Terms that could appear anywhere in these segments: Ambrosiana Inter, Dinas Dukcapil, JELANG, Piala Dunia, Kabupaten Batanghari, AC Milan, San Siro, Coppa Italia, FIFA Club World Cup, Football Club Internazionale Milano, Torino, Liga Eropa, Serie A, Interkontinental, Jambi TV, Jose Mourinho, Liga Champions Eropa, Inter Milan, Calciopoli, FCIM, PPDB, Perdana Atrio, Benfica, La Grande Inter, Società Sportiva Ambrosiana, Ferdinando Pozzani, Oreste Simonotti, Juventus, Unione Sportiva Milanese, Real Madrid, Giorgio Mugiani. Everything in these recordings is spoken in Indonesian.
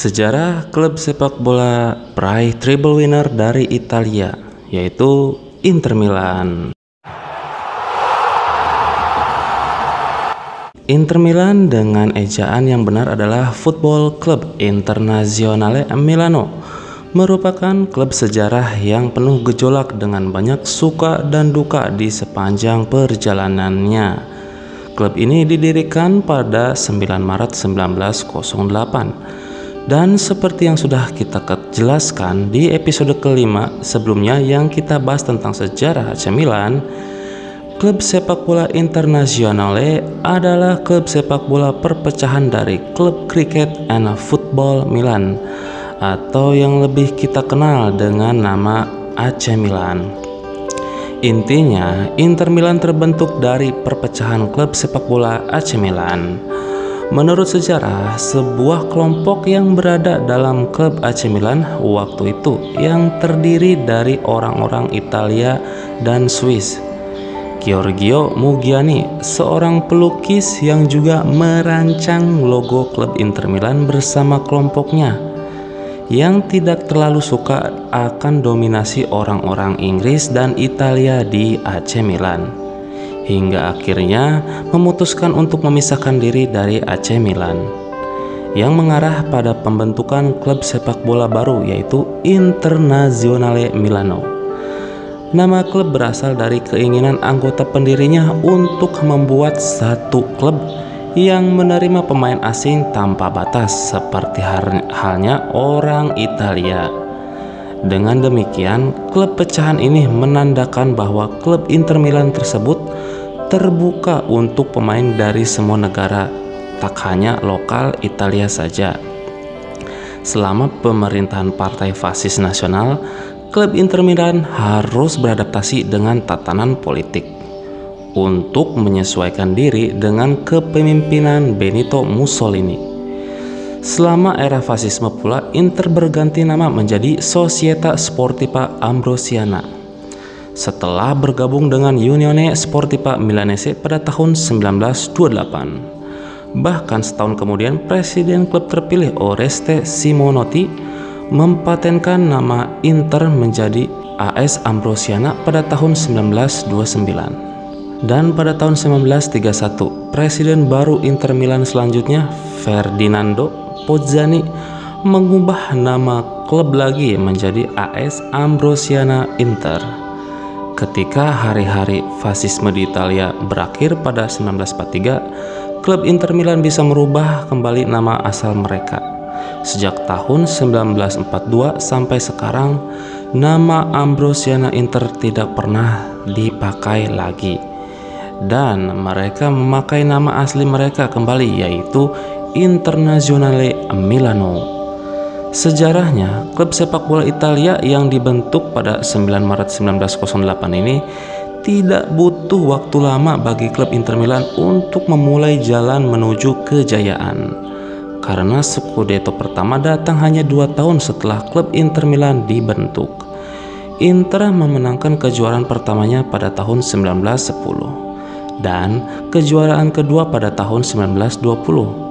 Sejarah klub sepak bola peraih treble winner dari Italia, yaitu Inter Milan. Inter Milan dengan ejaan yang benar adalah Football Club Internazionale Milano, merupakan klub sejarah yang penuh gejolak dengan banyak suka dan duka di sepanjang perjalanannya. Klub ini didirikan pada 9 Maret 1908. Dan seperti yang sudah kita jelaskan di episode kelima sebelumnya yang kita bahas tentang sejarah AC Milan, klub sepak bola Internazionale adalah klub sepak bola perpecahan dari klub kriket and football Milan atau yang lebih kita kenal dengan nama AC Milan. Intinya, Inter Milan terbentuk dari perpecahan klub sepak bola AC Milan. Menurut sejarah, sebuah kelompok yang berada dalam klub AC Milan waktu itu yang terdiri dari orang-orang Italia dan Swiss. Giorgio Mugiani, seorang pelukis yang juga merancang logo klub Inter Milan bersama kelompoknya, yang tidak terlalu suka akan dominasi orang-orang Inggris dan Italia di AC Milan, hingga akhirnya memutuskan untuk memisahkan diri dari AC Milan yang mengarah pada pembentukan klub sepak bola baru, yaitu Internazionale Milano. Nama klub berasal dari keinginan anggota pendirinya untuk membuat satu klub yang menerima pemain asing tanpa batas seperti halnya orang Italia. Dengan demikian, klub pecahan ini menandakan bahwa klub Inter Milan tersebut terbuka untuk pemain dari semua negara, tak hanya lokal Italia saja. Selama pemerintahan partai fasis nasional, klub Inter Milan harus beradaptasi dengan tatanan politik untuk menyesuaikan diri dengan kepemimpinan Benito Mussolini. Selama era fasisme pula, Inter berganti nama menjadi Società Sportiva Ambrosiana setelah bergabung dengan Unione Sportiva Milanese pada tahun 1928. Bahkan setahun kemudian, presiden klub terpilih Oreste Simonotti mempatenkan nama Inter menjadi AS Ambrosiana pada tahun 1929. Dan pada tahun 1931, presiden baru Inter Milan selanjutnya, Ferdinando Pozzani, mengubah nama klub lagi menjadi AS Ambrosiana Inter. Ketika hari-hari fasisme di Italia berakhir pada 1943, klub Inter Milan bisa merubah kembali nama asal mereka. Sejak tahun 1942 sampai sekarang, nama Ambrosiana Inter tidak pernah dipakai lagi, dan mereka memakai nama asli mereka kembali, yaitu Internazionale Milano. Sejarahnya, klub sepak bola Italia yang dibentuk pada 9 Maret 1908 ini tidak butuh waktu lama bagi klub Inter Milan untuk memulai jalan menuju kejayaan, karena Scudetto pertama datang hanya 2 tahun setelah klub Inter Milan dibentuk. Inter memenangkan kejuaraan pertamanya pada tahun 1910 dan kejuaraan kedua pada tahun 1920.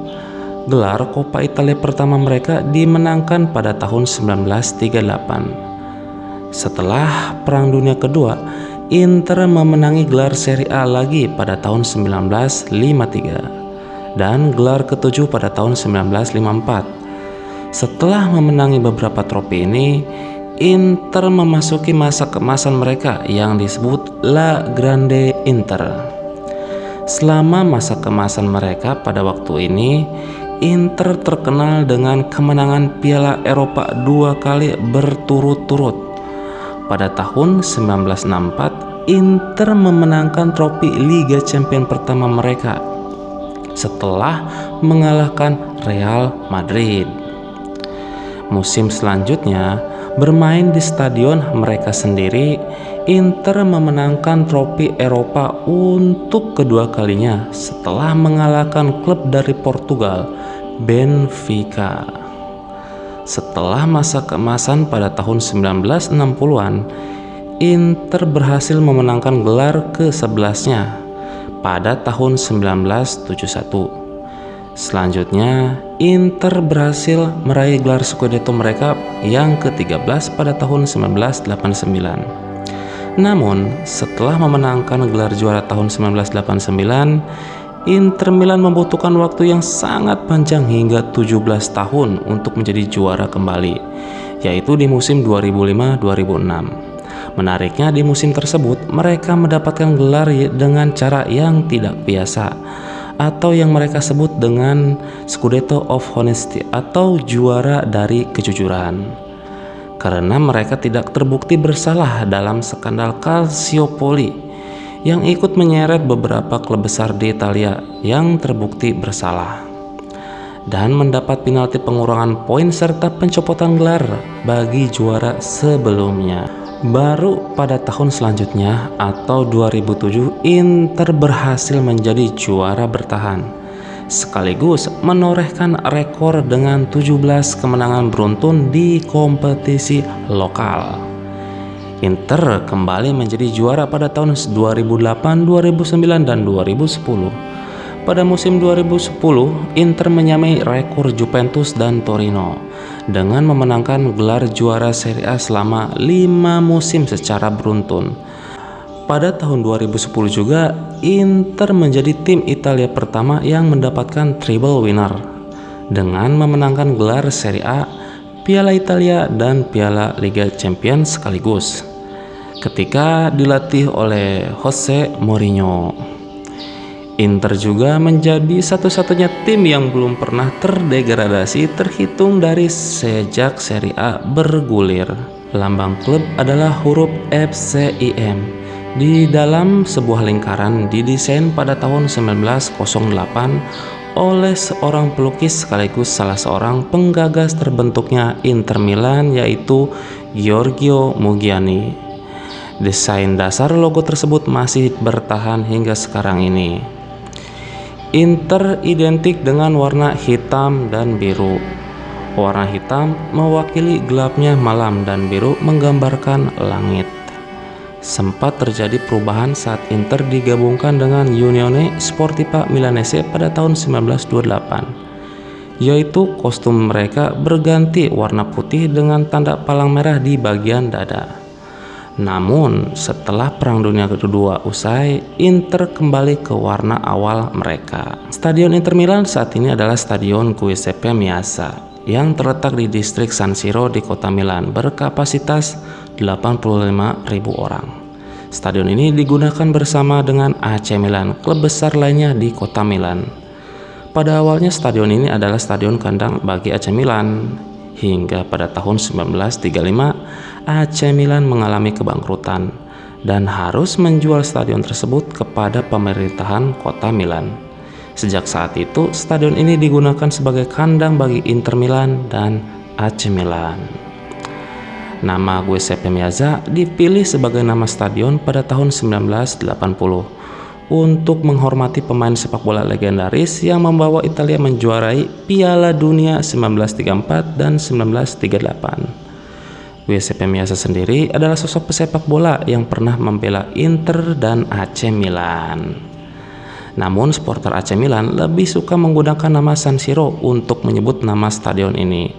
Gelar Coppa Italia pertama mereka dimenangkan pada tahun 1938. Setelah Perang Dunia Kedua, Inter memenangi gelar Serie A lagi pada tahun 1953 dan gelar ketujuh pada tahun 1954. Setelah memenangi beberapa trofi ini, Inter memasuki masa keemasan mereka yang disebut La Grande Inter. Selama masa kemasan mereka pada waktu ini, Inter terkenal dengan kemenangan Piala Eropa 2 kali berturut-turut. Pada tahun 1964, Inter memenangkan trofi Liga Champions pertama mereka setelah mengalahkan Real Madrid. Musim selanjutnya, bermain di stadion mereka sendiri, Inter memenangkan trofi Eropa untuk kedua kalinya setelah mengalahkan klub dari Portugal, Benfica. Setelah masa keemasan pada tahun 1960-an, Inter berhasil memenangkan gelar ke-11-nya pada tahun 1971. Selanjutnya, Inter berhasil meraih gelar Scudetto mereka yang ke-13 pada tahun 1989. Namun, setelah memenangkan gelar juara tahun 1989, Inter Milan membutuhkan waktu yang sangat panjang hingga 17 tahun untuk menjadi juara kembali, yaitu di musim 2005-2006. Menariknya, di musim tersebut mereka mendapatkan gelar dengan cara yang tidak biasa, atau yang mereka sebut dengan Scudetto of Honesty atau juara dari kejujuran, karena mereka tidak terbukti bersalah dalam skandal Calciopoli yang ikut menyeret beberapa klub besar di Italia yang terbukti bersalah dan mendapat penalti pengurangan poin serta pencopotan gelar bagi juara sebelumnya. Baru pada tahun selanjutnya atau 2007, Inter berhasil menjadi juara bertahan sekaligus menorehkan rekor dengan 17 kemenangan beruntun di kompetisi lokal. Inter kembali menjadi juara pada tahun 2008, 2009, dan 2010. Pada musim 2010, Inter menyamai rekor Juventus dan Torino dengan memenangkan gelar juara Serie A selama 5 musim secara beruntun. Pada tahun 2010 juga, Inter menjadi tim Italia pertama yang mendapatkan treble winner dengan memenangkan gelar Serie A, Piala Italia, dan Piala Liga Champions sekaligus ketika dilatih oleh Jose Mourinho. Inter juga menjadi satu-satunya tim yang belum pernah terdegradasi terhitung dari sejak Serie A bergulir. Lambang klub adalah huruf FCIM di dalam sebuah lingkaran didesain pada tahun 1908 oleh seorang pelukis sekaligus salah seorang penggagas terbentuknya Inter Milan, yaitu Giorgio Mugiani. Desain dasar logo tersebut masih bertahan hingga sekarang ini. Inter identik dengan warna hitam dan biru. Warna hitam mewakili gelapnya malam dan biru menggambarkan langit. Sempat terjadi perubahan saat Inter digabungkan dengan Unione Sportiva Milanese pada tahun 1928, yaitu kostum mereka berganti warna putih dengan tanda palang merah di bagian dada. Namun, setelah Perang Dunia Kedua usai, Inter kembali ke warna awal mereka. Stadion Inter Milan saat ini adalah Stadion Giuseppe Meazza yang terletak di distrik San Siro di kota Milan, berkapasitas 85.000 orang. Stadion ini digunakan bersama dengan AC Milan, klub besar lainnya di kota Milan. Pada awalnya, stadion ini adalah stadion kandang bagi AC Milan. Hingga pada tahun 1935, AC Milan mengalami kebangkrutan dan harus menjual stadion tersebut kepada pemerintahan kota Milan. Sejak saat itu, stadion ini digunakan sebagai kandang bagi Inter Milan dan AC Milan. Nama Giuseppe Meazza dipilih sebagai nama stadion pada tahun 1980 untuk menghormati pemain sepak bola legendaris yang membawa Italia menjuarai Piala Dunia 1934 dan 1938. Giuseppe Meazza sendiri adalah sosok pesepak bola yang pernah membela Inter dan AC Milan. Namun, supporter AC Milan lebih suka menggunakan nama San Siro untuk menyebut nama stadion ini,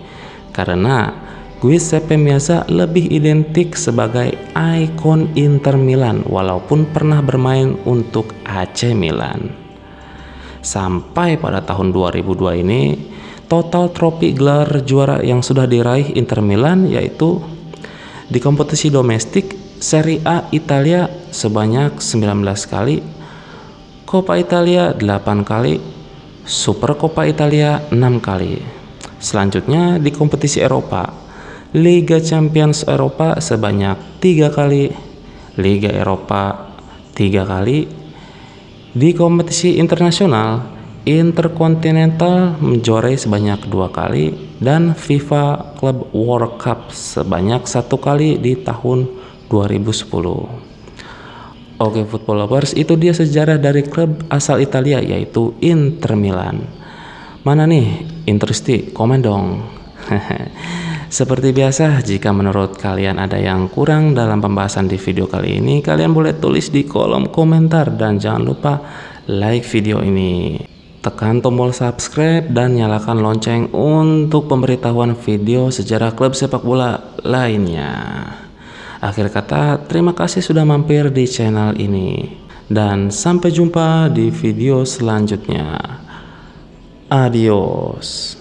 karena Giuseppe Meazza lebih identik sebagai ikon Inter Milan walaupun pernah bermain untuk AC Milan. Sampai pada tahun 2002 ini, total trofi gelar juara yang sudah diraih Inter Milan yaitu di kompetisi domestik Serie A Italia sebanyak 19 kali, Coppa Italia 8 kali, Super Coppa Italia 6 kali. Selanjutnya di kompetisi Eropa, Liga Champions Eropa sebanyak 3 kali, Liga Eropa 3 kali. Di kompetisi internasional, Interkontinental menjuarai sebanyak 2 kali dan FIFA Club World Cup sebanyak 1 kali di tahun 2010. Oke, Football Lovers, itu dia sejarah dari klub asal Italia yaitu Inter Milan. Mana nih Interesti? Komen dong. Seperti biasa, jika menurut kalian ada yang kurang dalam pembahasan di video kali ini, kalian boleh tulis di kolom komentar dan jangan lupa like video ini. Tekan tombol subscribe dan nyalakan lonceng untuk pemberitahuan video sejarah klub sepak bola lainnya. Akhir kata, terima kasih sudah mampir di channel ini. Dan sampai jumpa di video selanjutnya. Adios.